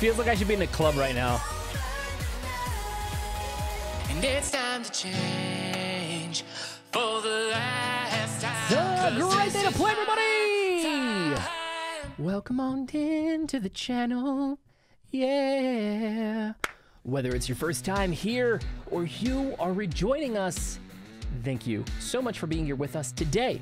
feels like I should be in a club right now. And it's time to change for the last time. The great day to play, everybody! Welcome on in to the channel. Yeah. Whether it's your first time here or you are rejoining us, thank you so much for being here with us today.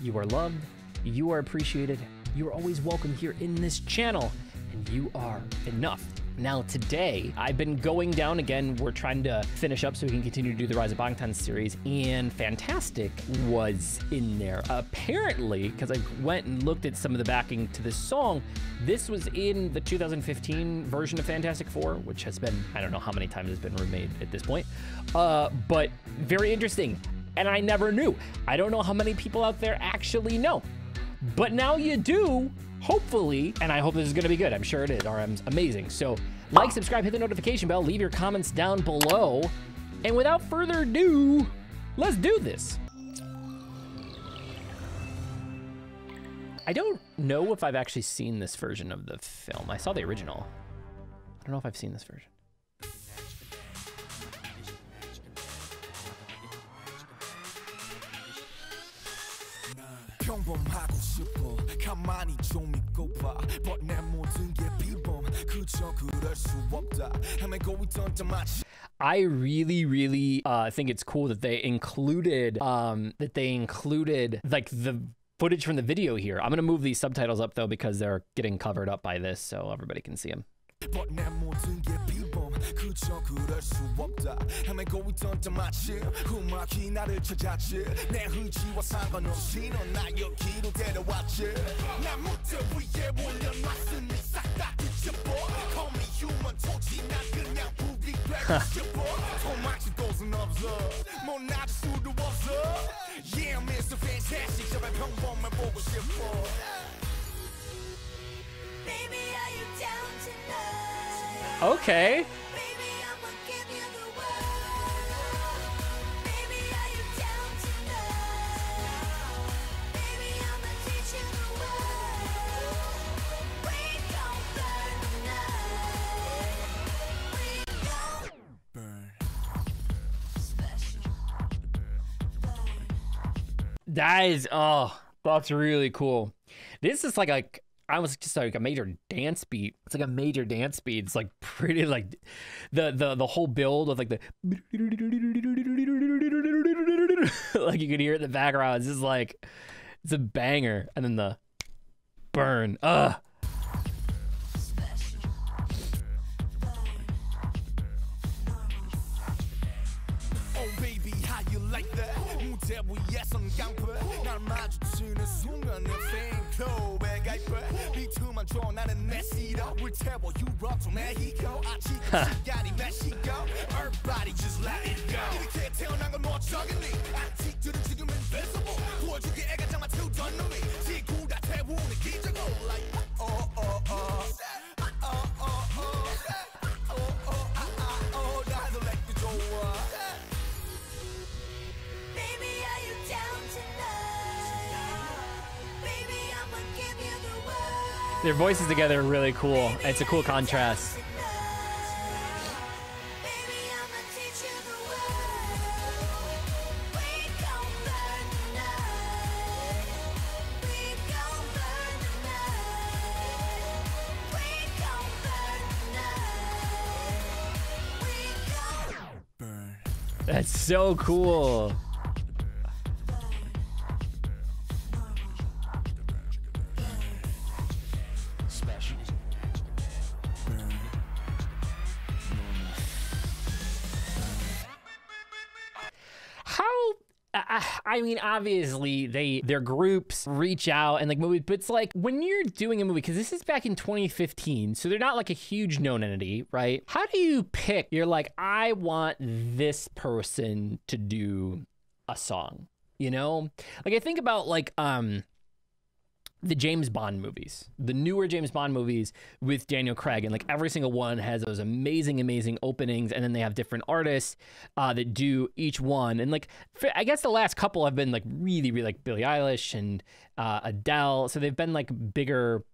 You are loved, you are appreciated, you're always welcome here in this channel, and you are enough. Now today, I've been going down again. We're trying to finish up so we can continue to do the Rise of Bangtan series, and Fantastic was in there. Apparently, because I went and looked at some of the backing to this song, this was in the 2015 version of Fantastic Four, which has been, I don't know how many times it's been remade at this point, but very interesting. And I never knew. I don't know how many people out there actually know, but now you do. Hopefully, and I hope this is going to be good. I'm sure it is. RM's amazing. So like, subscribe, hit the notification bell, leave your comments down below. And without further ado, let's do this. I don't know if I've actually seen this version of the film. I saw the original. I don't know if I've seen this version. I really think it's cool that they included like the footage from the video here. I'm gonna move these subtitles up though because they're getting covered up by this, so everybody can see them. Okay. That is, oh, that's really cool. This is like a, I was just like a major dance beat. It's like a major dance beat. It's like pretty, like the whole build of like the, like you can hear it in the background. It's just like, it's a banger. And then the burn, Their voices together are really cool. It's a cool contrast. That's so cool. I mean, obviously, their groups reach out and like movies, but it's like when you're doing a movie, because this is back in 2015, so they're not like a huge known entity, right? How do you pick? You're like, I want this person to do a song, you know? Like I think about like the James Bond movies, the newer James Bond movies with Daniel Craig, and like every single one has those amazing, amazing openings, and then they have different artists that do each one. And like, I guess the last couple have been like really, really like Billie Eilish and Adele, so they've been like bigger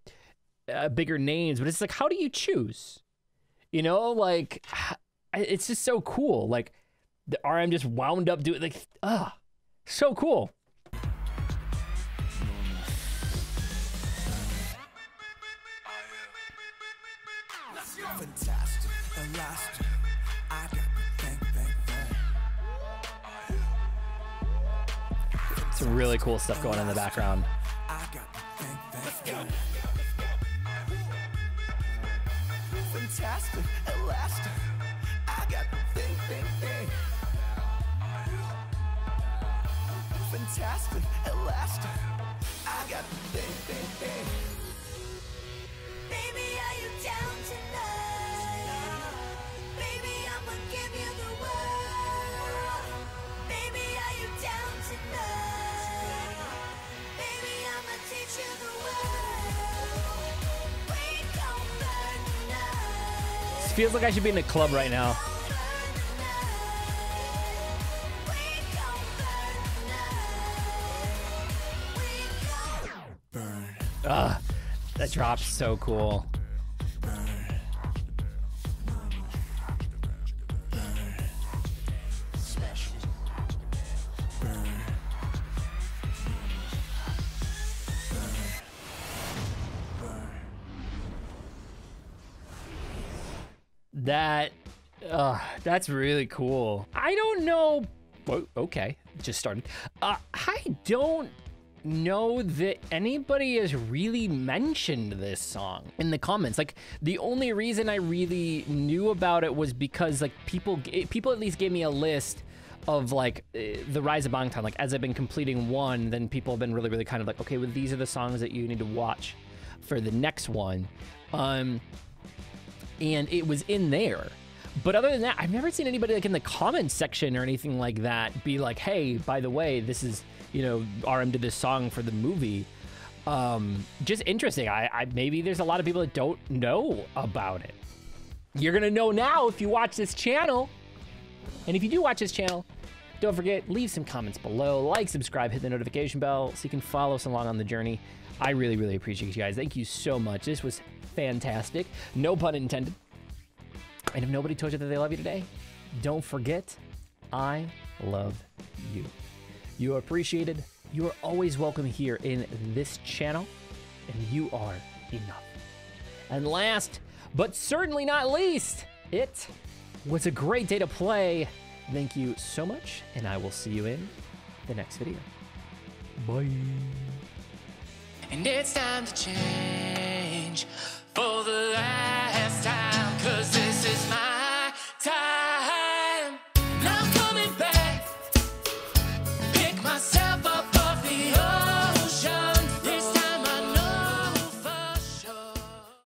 bigger names, but it's like, how do you choose? You know, like, it's just so cool. Like, the RM just wound up doing, like, so cool. Fantastic, elastic. I got the bang, bang, bang. Some really cool stuff going on in the background. I got the bang, bang, bang. Fantastic, elastic. I got the bang, bang, bang. Fantastic, elastic. I got the bang, bang, bang. Baby, are you down tonight? This feels like I should be in a club right now. Burn. Ugh, that drop's so cool. That's really cool. I don't know. Whoa, okay, just started. I don't know that anybody has really mentioned this song in the comments. Like, the only reason I really knew about it was because, like, people at least gave me a list of, like, the Rise of Bangtan. Like, as I've been completing one, then people have been really, really kind of like, okay, well, these are the songs that you need to watch for the next one. And it was in there. But other than that, I've never seen anybody, like, in the comments section or anything like that be like, hey, by the way, this is, you know, RM did this song for the movie. Just interesting. I maybe there's a lot of people that don't know about it. You're going to know now if you watch this channel. And if you do watch this channel, don't forget, leave some comments below. Like, subscribe, hit the notification bell so you can follow us along on the journey. I really, really appreciate you guys. Thank you so much. This was fantastic. No pun intended. And if nobody told you that they love you today, don't forget, I love you. You are appreciated. You are always welcome here in this channel, and you are enough. And last, but certainly not least, it was a great day to play. Thank you so much, and I will see you in the next video. Bye. And it's time to change for the last time, 'cause this is my time.